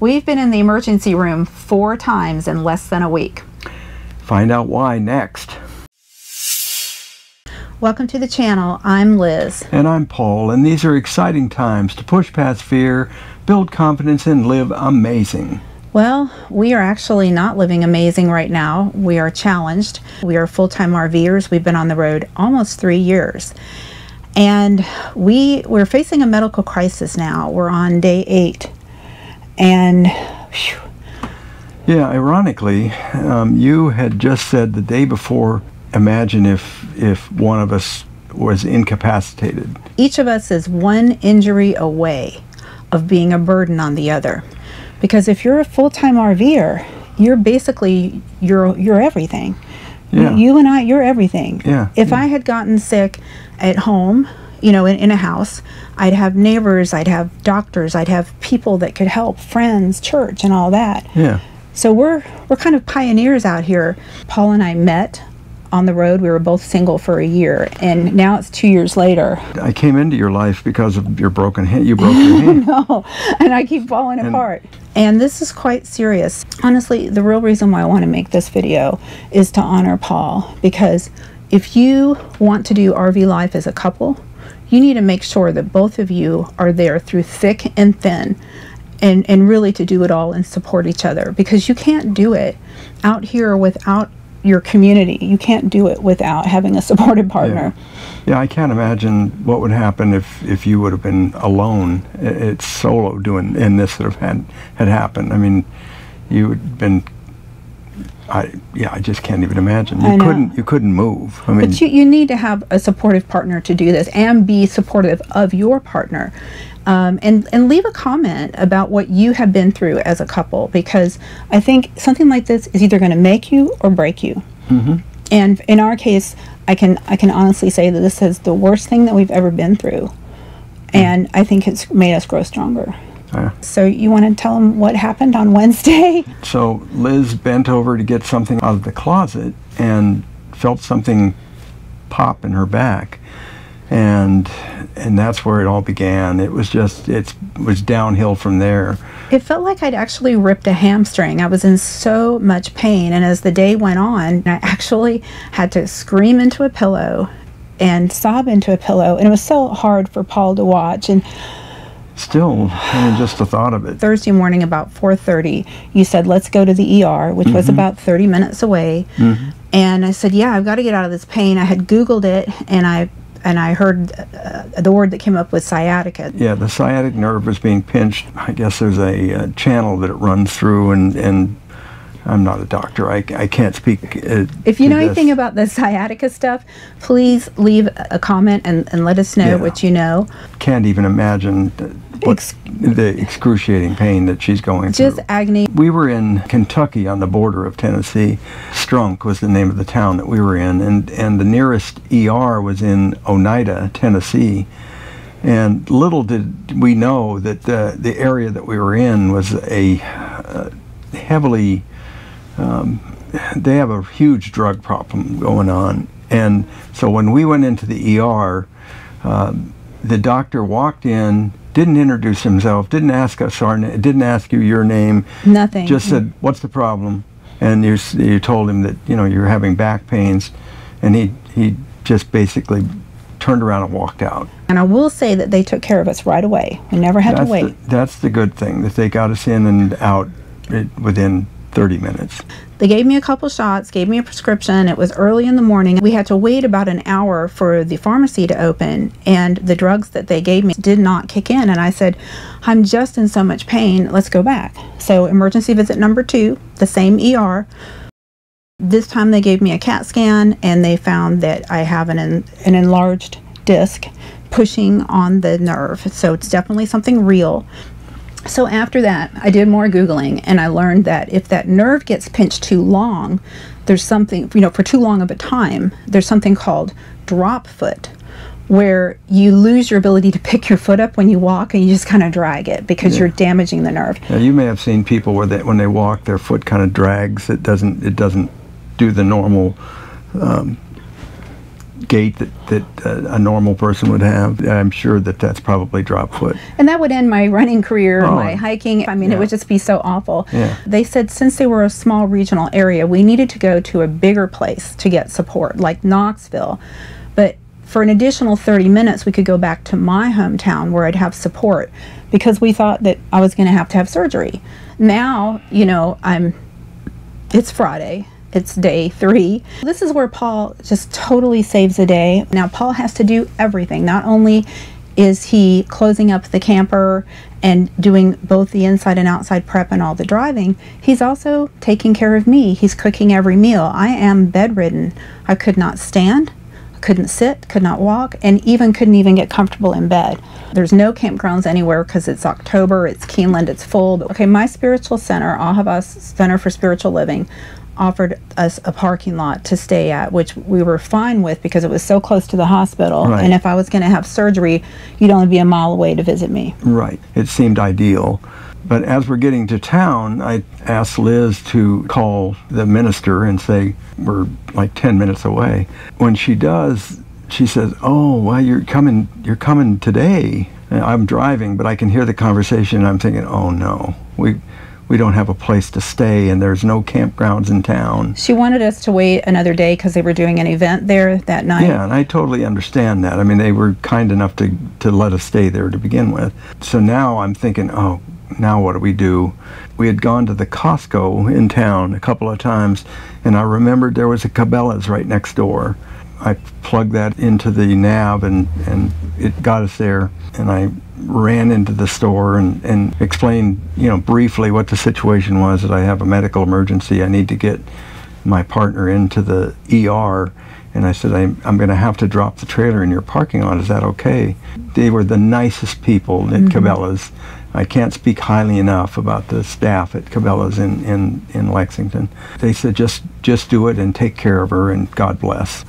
We've been in the emergency room 4 times in less than a week. Find out why next. Welcome to the channel. I'm Liz. And I'm Paul, and these are exciting times to push past fear, build confidence, and live amazing. Well, we are actually not living amazing right now. We are challenged. We are full-time RVers. We've been on the road almost 3 years. And we're facing a medical crisis now. We're on day 8. And whew. Yeah, ironically, you had just said the day before, imagine if one of us was incapacitated. Each of us is one injury away of being a burden on the other. Because if you're a full-time RVer, you're basically, you're everything. Yeah. You and I, you're everything. Yeah. If I had gotten sick at home, you know, in a house, I'd have neighbors, I'd have doctors, I'd have people that could help, friends, church, and all that. Yeah. So we're kind of pioneers out here. Paul and I met on the road. We were both single for a year, and now it's 2 years later. I came into your life because of your broken hand. You broke your hand. No, and I keep falling apart. And this is quite serious. Honestly, the real reason why I want to make this video is to honor Paul, because if you want to do RV life as a couple, you need to make sure that both of you are there through thick and thin, and really to do it all and support each other, because you can't do it out here without your community. You can't do it without having a supportive partner. Yeah, I can't imagine what would happen if you would have been alone. It's solo doing in this sort of had happened. I mean, you would have been. I just can't even imagine. You couldn't move. I mean, but you need to have a supportive partner to do this, and be supportive of your partner, and leave a comment about what you have been through as a couple, because I think something like this is either going to make you or break you. Mm-hmm. And in our case, I can honestly say that this is the worst thing that we've ever been through, and I think it's made us grow stronger. So you want to tell them what happened on Wednesday? So Liz bent over to get something out of the closet and felt something pop in her back, and that's where it all began. It was just, it was downhill from there. It felt like I'd actually ripped a hamstring. I was in so much pain, and as the day went on, I actually had to scream into a pillow and sob into a pillow, and it was so hard for Paul to watch. And still, I mean, just the thought of it. Thursday morning about 4:30, you said, let's go to the ER, which was about 30 minutes away. And I said, yeah, I've got to get out of this pain. I had Googled it, and I heard the word that came up was sciatica. Yeah, the sciatic nerve was being pinched. I guess there's a channel that it runs through, and I'm not a doctor. I can't speak. If you know anything about the sciatica stuff, please leave a comment and let us know what you know. Can't even imagine the excruciating pain that she's going through. Just agony. We were in Kentucky on the border of Tennessee. Strunk was the name of the town that we were in, and the nearest ER was in Oneida, Tennessee. And little did we know that the area that we were in was a heavily... they have a huge drug problem going on, and so when we went into the ER, the doctor walked in, didn't introduce himself, didn't ask us our name, didn't ask you your name, nothing. Just said, "What's the problem?" And you told him that you're having back pains, and he just basically turned around and walked out. And I will say that they took care of us right away. We never had to wait. That's the good thing, that they got us in and out within 30 minutes. They gave me a couple shots, gave me a prescription. It was early in the morning. We had to wait about an hour for the pharmacy to open, and the drugs that they gave me did not kick in. And I said, I'm just in so much pain, let's go back. So emergency visit number 2, the same ER. This time they gave me a CAT scan, and they found that I have an enlarged disc pushing on the nerve. So it's definitely something real. So after that, I did more Googling, and I learned that if that nerve gets pinched too long, there's something, for too long of a time, there's something called drop foot, where you lose your ability to pick your foot up when you walk, and you just kind of drag it because you're damaging the nerve. Now, you may have seen people where they, when they walk, their foot kind of drags. It doesn't do the normal gait that a normal person would have. I'm sure that that's probably drop foot. And that would end my running career, my hiking. I mean, it would just be so awful. Yeah. They said since they were a small regional area, we needed to go to a bigger place to get support, like Knoxville. But for an additional 30 minutes, we could go back to my hometown where I'd have support, because we thought that I was going to have surgery. Now, you know, it's Friday. It's day 3. This is where Paul just totally saves the day. Now, Paul has to do everything. Not only is he closing up the camper and doing both the inside and outside prep and all the driving, he's also taking care of me. He's cooking every meal. I am bedridden. I could not stand, couldn't sit, could not walk, and couldn't even get comfortable in bed. There's no campgrounds anywhere because it's October, it's Keeneland, it's full. But okay, my spiritual center, Ahavas Center for Spiritual Living, offered us a parking lot to stay at, which we were fine with because it was so close to the hospital. Right. And if I was going to have surgery, you'd only be a mile away to visit me. Right. It seemed ideal. But as we're getting to town, I asked Liz to call the minister and say, we're like 10 minutes away. When she does, she says, oh, well, you're coming today. And I'm driving, but I can hear the conversation, and I'm thinking, oh, no, we don't have a place to stay, and there's no campgrounds in town. She wanted us to wait another day because they were doing an event there that night. Yeah, and I totally understand that. I mean, they were kind enough to let us stay there to begin with. So now I'm thinking, oh, now what do we do? We had gone to the Costco in town a couple of times, and I remembered there was a Cabela's right next door. I plugged that into the nav, and it got us there, and I ran into the store and explained, you know, briefly what the situation was, that I have a medical emergency. I need to get my partner into the ER, and I said, I'm going to have to drop the trailer in your parking lot. Is that okay? They were the nicest people at Cabela's. I can't speak highly enough about the staff at Cabela's in Lexington. They said, just do it and take care of her, and God bless.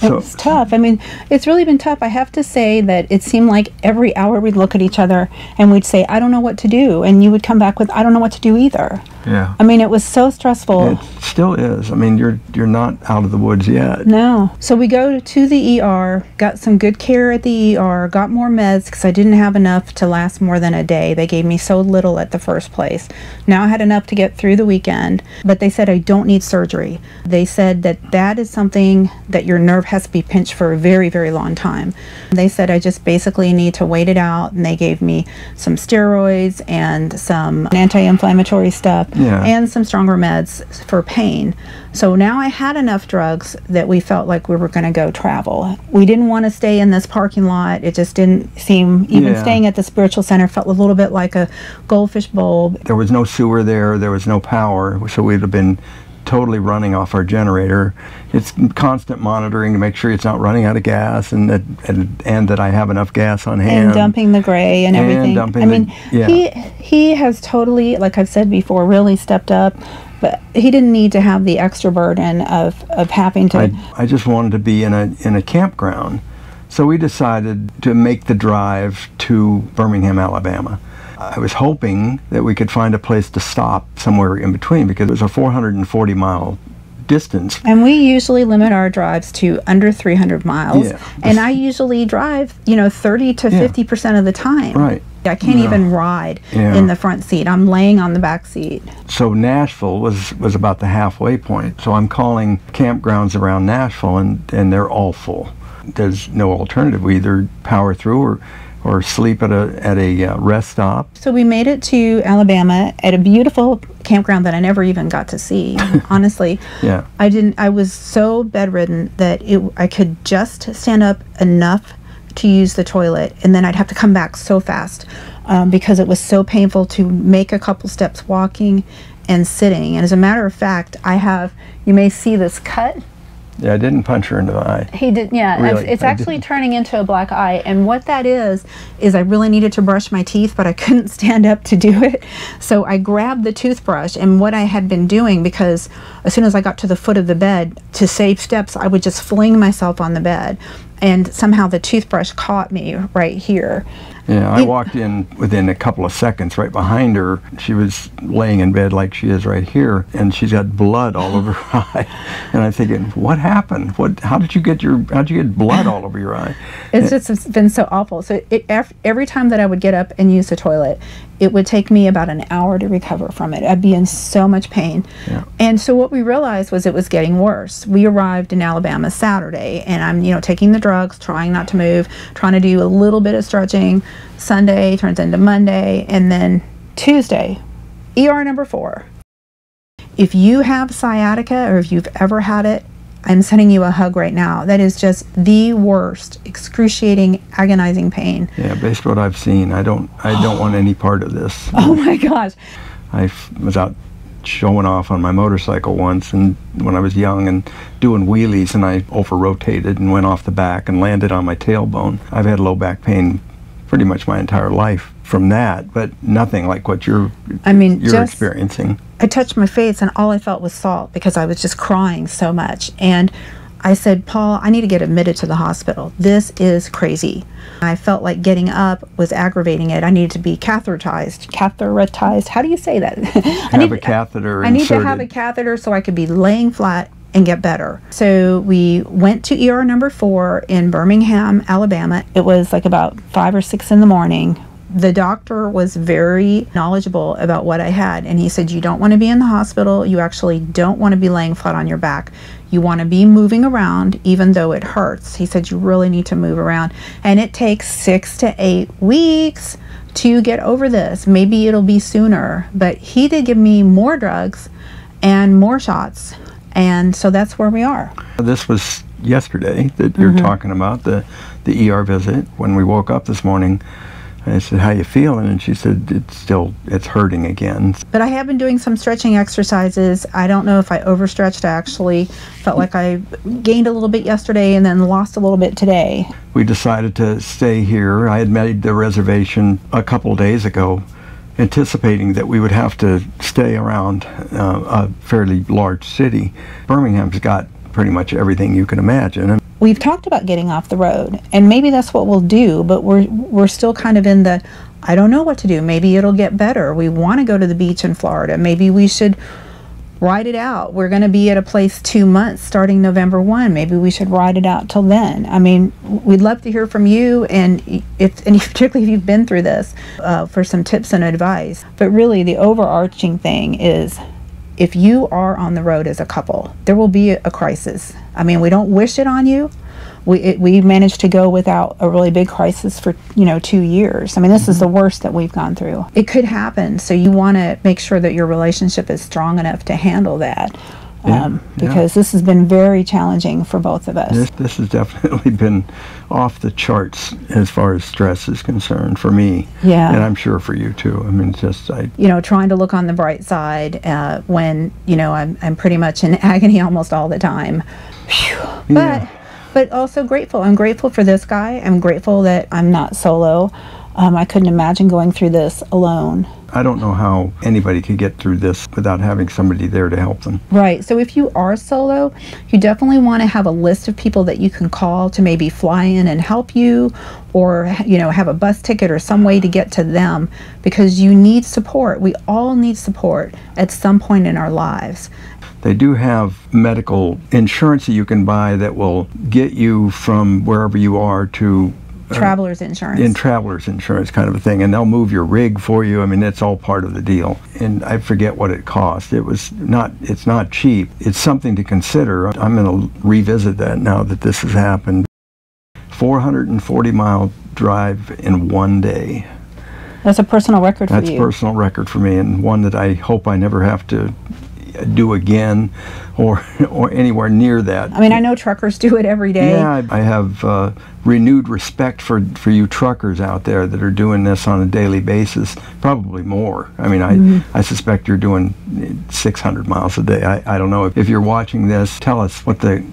So it's tough. I mean, it's really been tough. I have to say that it seemed like every hour we'd look at each other and we'd say, I don't know what to do. And you would come back with, I don't know what to do either. Yeah. I mean, it was so stressful. It still is. I mean, you're not out of the woods yet. No. So we go to the ER, got some good care at the ER, got more meds because I didn't have enough to last more than a day. They gave me so little at the first place. Now I had enough to get through the weekend, but they said I don't need surgery. They said that is something that your nerve has to be pinched for a very, very long time. They said I just basically need to wait it out, and they gave me some steroids and some anti-inflammatory stuff. Yeah. And some stronger meds for pain. So now I had enough drugs that we felt like we were going to go travel. We didn't want to stay in this parking lot. It just didn't seem, even staying at the spiritual center felt a little bit like a goldfish bowl. There was no sewer there. There was no power. So we'd have been totally running off our generator. It's constant monitoring to make sure it's not running out of gas, and that I have enough gas on hand. And dumping the gray and everything. I mean, he has totally, like I've said before, really stepped up, but he didn't need to have the extra burden of having to. I just wanted to be in a campground. So we decided to make the drive to Birmingham, Alabama. I was hoping that we could find a place to stop somewhere in between, because it was a 440-mile distance. And we usually limit our drives to under 300 miles. Yeah. And I usually drive, you know, 30 to 50% of the time. Right. I can't even ride in the front seat. I'm laying on the back seat. So Nashville was about the halfway point. So I'm calling campgrounds around Nashville, and they're all full. There's no alternative. We either power through or sleep at a rest stop. So we made it to Alabama at a beautiful campground that I never even got to see. Honestly, I was so bedridden that I could just stand up enough to use the toilet, and then I'd have to come back so fast because it was so painful to make a couple steps walking and sitting. And as a matter of fact, you may see this cut. Yeah, I didn't punch her in the eye. He did, yeah. Really, it's actually turning into a black eye. And what that is I really needed to brush my teeth, but I couldn't stand up to do it. So I grabbed the toothbrush, and what I had been doing, because as soon as I got to the foot of the bed, to save steps, I would just fling myself on the bed. and somehow the toothbrush caught me right here. Yeah, I walked in within a couple of seconds right behind her. She was laying in bed like she is right here, and she's got blood all over her eye. And I'm thinking, what happened? What? How did you get blood all over your eye? It's just been so awful. So every time that I would get up and use the toilet, it would take me about an hour to recover from it. I'd be in so much pain. Yeah. And so what we realized was it was getting worse. We arrived in Alabama Saturday, and I'm, you know, taking the drugs, trying not to move, trying to do a little bit of stretching. Sunday turns into Monday, and then Tuesday, ER number 4. If you have sciatica, or if you've ever had it, I'm sending you a hug right now. That is just the worst, excruciating, agonizing pain. Yeah, based on what I've seen, I don't want any part of this. Oh my gosh! I was out showing off on my motorcycle once, and when I was young and doing wheelies, and I over-rotated and went off the back and landed on my tailbone. I've had low back pain pretty much my entire life from that, but nothing like what you're experiencing. I touched my face and all I felt was salt because I was just crying so much. And I said, Paul, I need to get admitted to the hospital. This is crazy. I felt like getting up was aggravating it. I needed to be catheterized. Catheterized? How do you say that? I need to have a catheter so I could be laying flat and get better. So we went to ER number 4 in Birmingham, Alabama. It was like about 5 or 6 in the morning. The doctor was very knowledgeable about what I had, and he said, you don't want to be in the hospital. You actually don't want to be laying flat on your back. You want to be moving around even though it hurts. He said, you really need to move around, and it takes 6 to 8 weeks to get over this. Maybe it'll be sooner, but he did give me more drugs and more shots. And so that's where we are. This was yesterday that you're talking about, the ER visit. When we woke up this morning, I said, how you feeling? And she said, it's hurting again. But I have been doing some stretching exercises. I don't know if I overstretched. I actually felt like I gained a little bit yesterday and then lost a little bit today. We decided to stay here. I had made the reservation a couple days ago, anticipating that we would have to stay around a fairly large city. Birmingham's got pretty much everything you can imagine. We've talked about getting off the road, and maybe that's what we'll do, but we're still kind of in the, I don't know what to do. Maybe it'll get better. We want to go to the beach in Florida. Maybe we should ride it out. We're going to be at a place 2 months starting November 1. Maybe we should ride it out till then. I mean, we'd love to hear from you, and particularly if you've been through this, for some tips and advice. But really, the overarching thing is, if you are on the road as a couple, there will be a crisis. I mean, we don't wish it on you. We managed to go without a really big crisis for, you know, 2 years. I mean, this is the worst that we've gone through. It could happen, so you want to make sure that your relationship is strong enough to handle that, because this has been very challenging for both of us. This has definitely been off the charts as far as stress is concerned for me, and I'm sure for you too. I mean, you know, trying to look on the bright side when, you know, I'm pretty much in agony almost all the time. Whew. But also grateful. I'm grateful for this guy. I'm grateful that I'm not solo. I couldn't imagine going through this alone. I don't know how anybody could get through this without having somebody there to help them. Right. So if you are solo, you definitely want to have a list of people that you can call to maybe fly in and help you, or, you know, have a bus ticket or some way to get to them, because you need support. We all need support at some point in our lives. They do have medical insurance that you can buy that will get you from wherever you are to Traveler's insurance. Traveler's insurance kind of a thing, and they'll move your rig for you. I mean, that's all part of the deal. And I forget what it cost. It's not cheap. It's something to consider. I'm going to revisit that now that this has happened. 440-mile drive in one day. That's a personal record for you. That's a personal record for me, and one that I hope I never have to do again, or anywhere near that. I mean, I know truckers do it every day. Yeah, I have renewed respect for you truckers out there that are doing this on a daily basis, probably more. I mean, I suspect you're doing 600 miles a day. I don't know. If you're watching this, tell us what the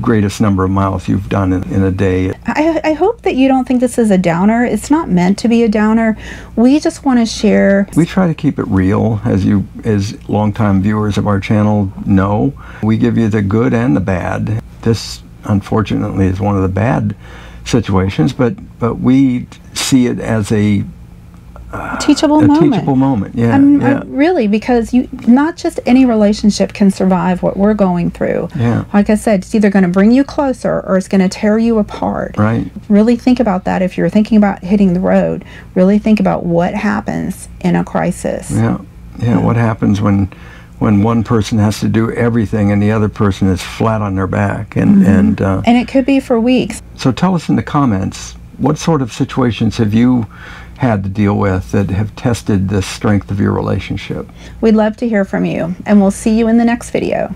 greatest number of miles you've done in a day. I hope that you don't think this is a downer. It's not meant to be a downer. We just want to share. We try to keep it real, as longtime viewers of our channel know. We give you the good and the bad. This unfortunately is one of the bad situations, but we see it as a teachable moment. Yeah, really, because you, not just any relationship can survive what we're going through. Yeah. Like I said, it's either going to bring you closer or it's going to tear you apart. Right. Really think about that. If you're thinking about hitting the road, really think about what happens in a crisis. Yeah. Yeah. What happens when one person has to do everything and the other person is flat on their back, and it could be for weeks. So tell us in the comments, what sort of situations have you had to deal with that have tested the strength of your relationship? We'd love to hear from you, and we'll see you in the next video.